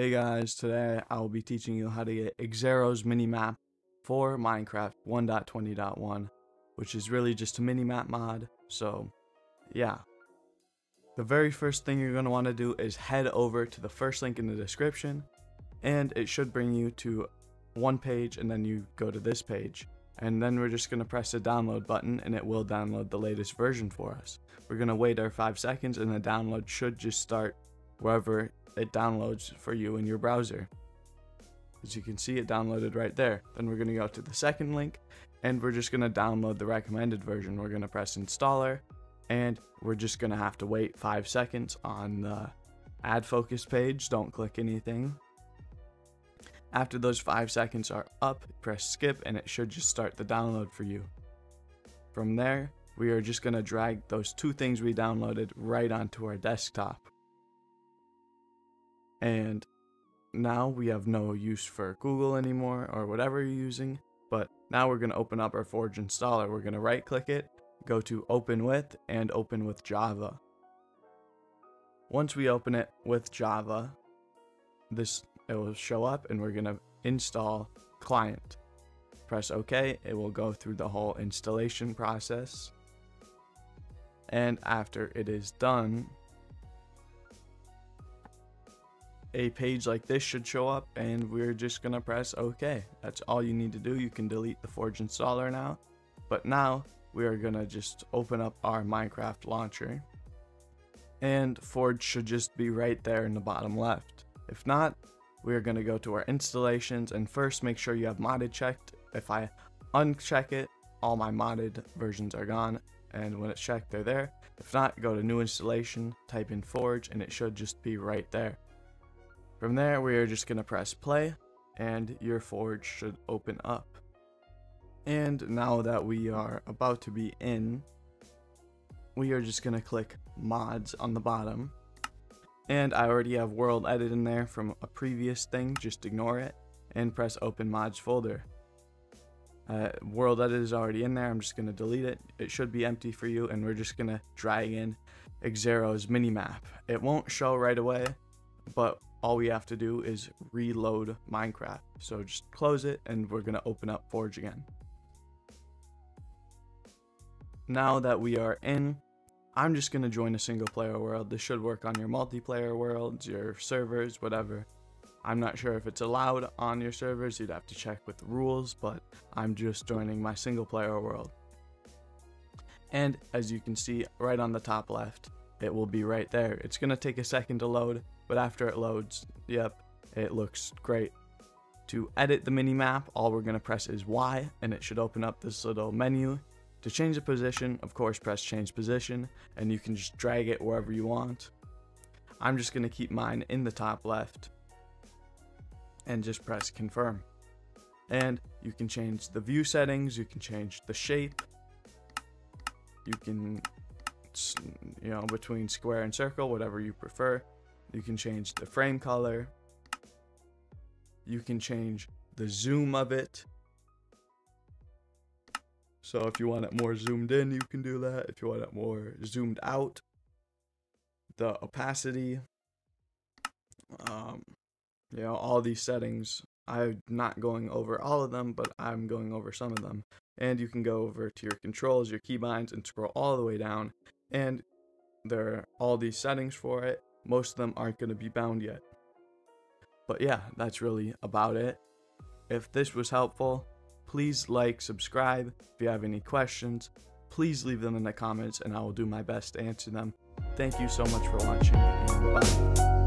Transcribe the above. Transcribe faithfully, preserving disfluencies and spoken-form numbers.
Hey guys, today I will be teaching you how to get Xaero's Minimap for Minecraft one point twenty point one, which is really just a minimap mod, so yeah. The very first thing you're going to want to do is head over to the first link in the description, and it should bring you to one page, and then you go to this page. And then we're just going to press the download button, and it will download the latest version for us. We're going to wait our five seconds, and the download should just start wherever it downloads for you in your browser. As you can see, it downloaded right there. Then we're going to go to the second link, and we're just going to download the recommended version. We're going to press installer, and we're just going to have to wait five seconds on the ad focus page. Don't click anything. After those five seconds are up, press skip, and it should just start the download for you. From there, we are just going to drag those two things we downloaded right onto our desktop. And now we have no use for Google anymore, or whatever you're using, but now we're going to open up our Forge installer. We're going to right click it, go to open with, and open with Java. Once we open it with Java, this it will show up, and we're going to install client. Press OK, it will go through the whole installation process, and after it is done, a page like this should show up, and we're just gonna press OK. That's all you need to do. You can delete the Forge installer now, but now we are gonna just open up our Minecraft launcher, and Forge should just be right there in the bottom left. If not, we are gonna go to our installations, and first make sure you have modded checked. If I uncheck it, all my modded versions are gone, and when it's checked, they're there. If not, go to new installation, type in Forge, and it should just be right there. From there, we are just going to press play, and your Forge should open up. And now that we are about to be in, we are just going to click mods on the bottom. And I already have World Edit in there from a previous thing, just ignore it, and press open mods folder. Uh, World Edit is already in there, I'm just going to delete it. It should be empty for you, and we're just going to drag in Xaero's Minimap. It won't show right away, but all we have to do is reload Minecraft. So just close it, and we're going to open up Forge again. Now that we are in, I'm just going to join a single player world. This should work on your multiplayer worlds, your servers, whatever. I'm not sure if it's allowed on your servers. You'd have to check with the rules, but I'm just joining my single player world. And as you can see right on the top left, it will be right there. It's going to take a second to load, but after it loads, yep, it looks great. To edit the minimap, all we're going to press is Y, and it should open up this little menu. To change the position, of course, press change position, and you can just drag it wherever you want. I'm just going to keep mine in the top left, and just press confirm. And you can change the view settings, you can change the shape, you can, you know, between square and circle, whatever you prefer. You can change the frame color. You can change the zoom of it. So if you want it more zoomed in, you can do that. If you want it more zoomed out, the opacity, um, you know, all these settings. I'm not going over all of them, but I'm going over some of them. And you can go over to your controls, your keybinds, and scroll all the way down. And there are all these settings for it. Most of them aren't going to be bound yet. But yeah, that's really about it. If this was helpful, please like, subscribe. If you have any questions, please leave them in the comments, and I will do my best to answer them. Thank you so much for watching, and bye.